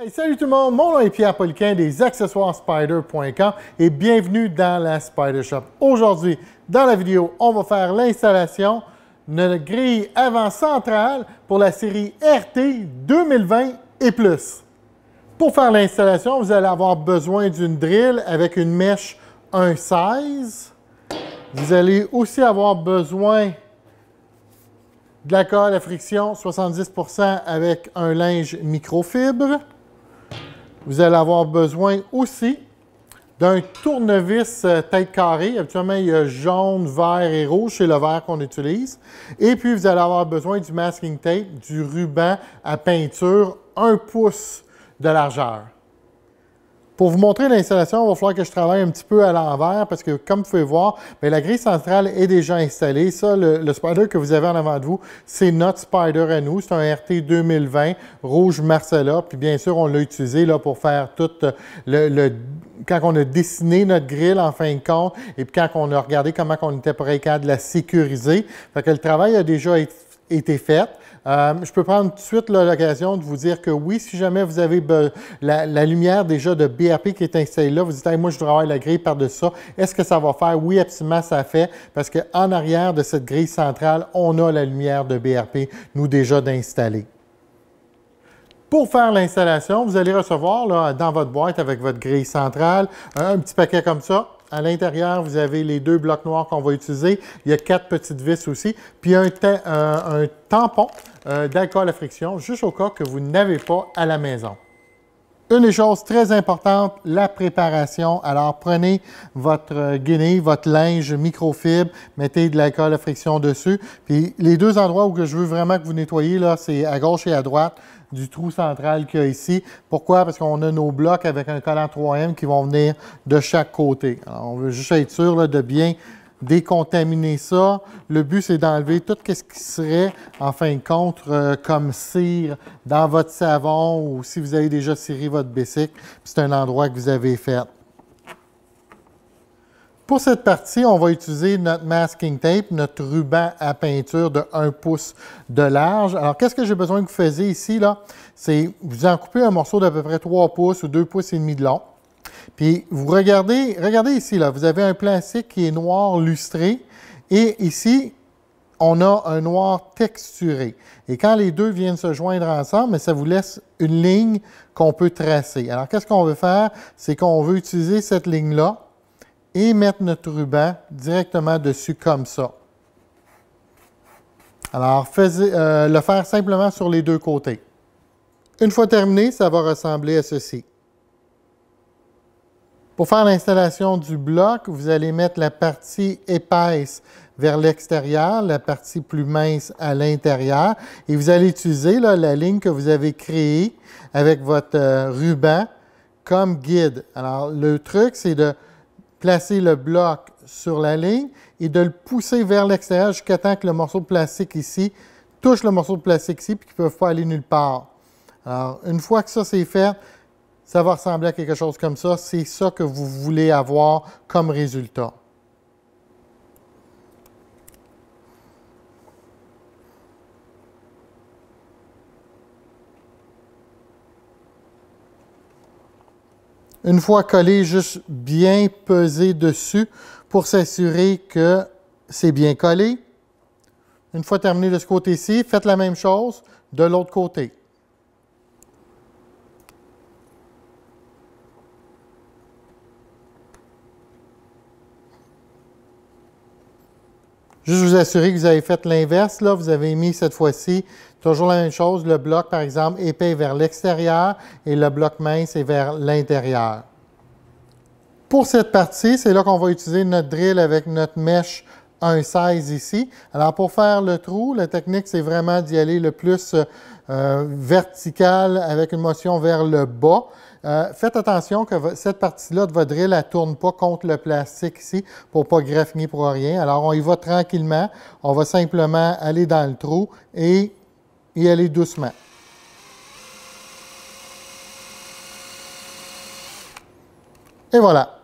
Hey, salut tout le monde, mon nom est Pierre Poliquin des accessoiresspyder.com et bienvenue dans la Spyder Shop. Aujourd'hui, dans la vidéo, on va faire l'installation de notre grille avant centrale pour la série RT 2020 et plus. Pour faire l'installation, vous allez avoir besoin d'une drille avec une mèche 1/16. Vous allez aussi avoir besoin de la colle à friction 70% avec un linge microfibre. Vous allez avoir besoin aussi d'un tournevis tête carrée. Habituellement, il y a jaune, vert et rouge. C'est le vert qu'on utilise. Et puis, vous allez avoir besoin du masking tape, du ruban à peinture, 1 pouce de largeur. Pour vous montrer l'installation, il va falloir que je travaille un petit peu à l'envers parce que, comme vous pouvez voir, bien, la grille centrale est déjà installée. Ça, le Spyder que vous avez en avant de vous, c'est notre Spyder à nous. C'est un RT 2020 rouge Marcella. Puis bien sûr, on l'a utilisé là, pour faire tout quand on a dessiné notre grille en fin de compte et puis quand on a regardé comment on était prêt à de la sécuriser. Fait que le travail a déjà été fait. Je peux prendre tout de suite l'occasion de vous dire que oui, si jamais vous avez la lumière déjà de BRP qui est installée là, vous dites hey, moi je travaille la grille par-dessus ça, est-ce que ça va faire? Oui, absolument ça fait, parce qu'en arrière de cette grille centrale, on a la lumière de BRP, nous déjà d'installer. Pour faire l'installation, vous allez recevoir là, dans votre boîte avec votre grille centrale, un petit paquet comme ça. À l'intérieur, vous avez les 2 blocs noirs qu'on va utiliser. Il y a 4 petites vis aussi. Puis un tampon d'alcool à friction, juste au cas que vous n'avez pas à la maison. Une des choses très importantes, la préparation. Alors, prenez votre guenille, votre linge microfibre, mettez de l'alcool à friction dessus. Puis les 2 endroits où je veux vraiment que vous nettoyez, là, c'est à gauche et à droite du trou central qu'il y a ici. Pourquoi? Parce qu'on a nos blocs avec un collant 3M qui vont venir de chaque côté. Alors, on veut juste être sûr là, de bien décontaminer ça. Le but, c'est d'enlever tout ce qui serait, en fin de compte, comme cire dans votre savon ou si vous avez déjà ciré votre bicycle, c'est un endroit que vous avez fait. Pour cette partie, on va utiliser notre masking tape, notre ruban à peinture de 1 pouce de large. Alors, qu'est-ce que j'ai besoin que vous faisiez ici, là? C'est vous en coupez un morceau d'à peu près 3 pouces ou 2 pouces et demi de long. Puis, vous regardez ici, là, vous avez un plastique qui est noir lustré et ici, on a un noir texturé. Et quand les deux viennent se joindre ensemble, ça vous laisse une ligne qu'on peut tracer. Alors, qu'est-ce qu'on veut faire? C'est qu'on veut utiliser cette ligne-là et mettre notre ruban directement dessus comme ça. Alors, le faire simplement sur les 2 côtés. Une fois terminé, ça va ressembler à ceci. Pour faire l'installation du bloc, vous allez mettre la partie épaisse vers l'extérieur, la partie plus mince à l'intérieur. Et vous allez utiliser là, la ligne que vous avez créée avec votre ruban comme guide. Alors, le truc, c'est de placer le bloc sur la ligne et de le pousser vers l'extérieur jusqu'à temps que le morceau de plastique ici touche le morceau de plastique ici et qu'ils ne peuvent pas aller nulle part. Alors, une fois que ça, c'est fait, ça va ressembler à quelque chose comme ça. C'est ça que vous voulez avoir comme résultat. Une fois collé, juste bien peser dessus pour s'assurer que c'est bien collé. Une fois terminé de ce côté-ci, faites la même chose de l'autre côté. Juste vous assurer que vous avez fait l'inverse, là, vous avez mis cette fois-ci toujours la même chose, le bloc, par exemple, épais vers l'extérieur et le bloc mince est vers l'intérieur. Pour cette partie, c'est là qu'on va utiliser notre drill avec notre mèche 1/16 ici. Alors, pour faire le trou, la technique, c'est vraiment d'y aller le plus vertical avec une motion vers le bas. Faites attention que cette partie-là de votre drill, elle ne tourne pas contre le plastique ici pour ne pas graffiner pour rien. Alors, on y va tranquillement. On va simplement aller dans le trou et y aller doucement. Et voilà.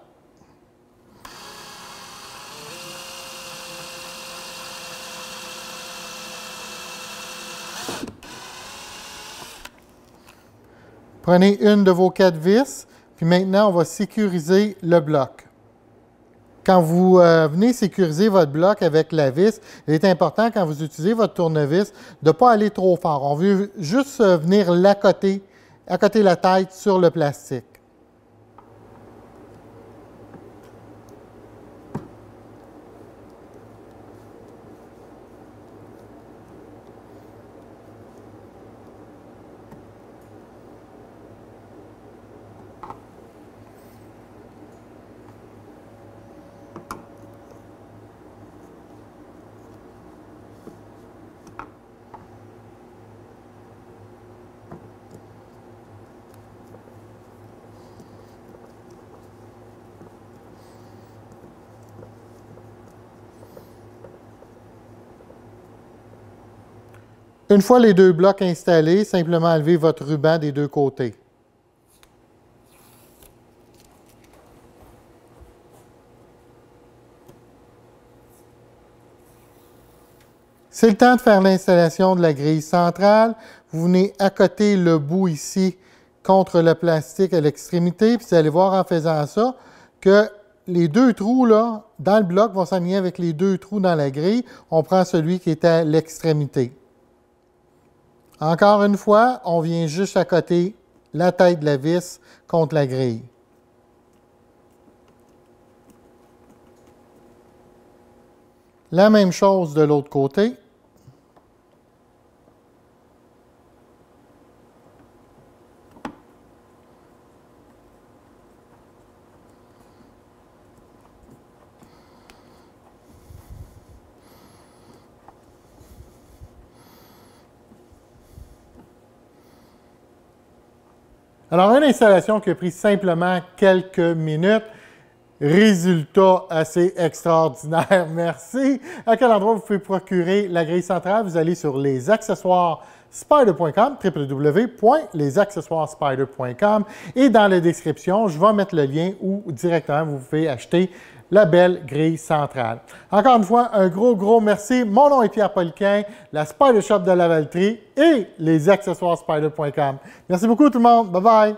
Prenez une de vos 4 vis, puis maintenant, on va sécuriser le bloc. Quand vous venez sécuriser votre bloc avec la vis, il est important, quand vous utilisez votre tournevis, de ne pas aller trop fort. On veut juste venir l'accoter, accoter la tête sur le plastique. Une fois les deux blocs installés, simplement enlevez votre ruban des deux côtés. C'est le temps de faire l'installation de la grille centrale. Vous venez accoter le bout ici contre le plastique à l'extrémité, puis vous allez voir en faisant ça que les deux trous là, dans le bloc vont s'aligner avec les deux trous dans la grille. On prend celui qui est à l'extrémité. Encore une fois, on vient juste accoter la tête de la vis contre la grille. La même chose de l'autre côté. Alors, une installation qui a pris simplement quelques minutes. Résultat assez extraordinaire, merci. À quel endroit vous pouvez procurer la grille centrale? Vous allez sur lesaccessoiresspyder.com, www.lesaccessoiresspyder.com. Et dans la description, je vais mettre le lien où directement vous pouvez acheter la belle grille centrale. Encore une fois, un gros merci. Mon nom est Pierre Poliquin, la Spyder Shop de Lavaltrie et lesaccessoiresspyder.com. Merci beaucoup tout le monde. Bye bye!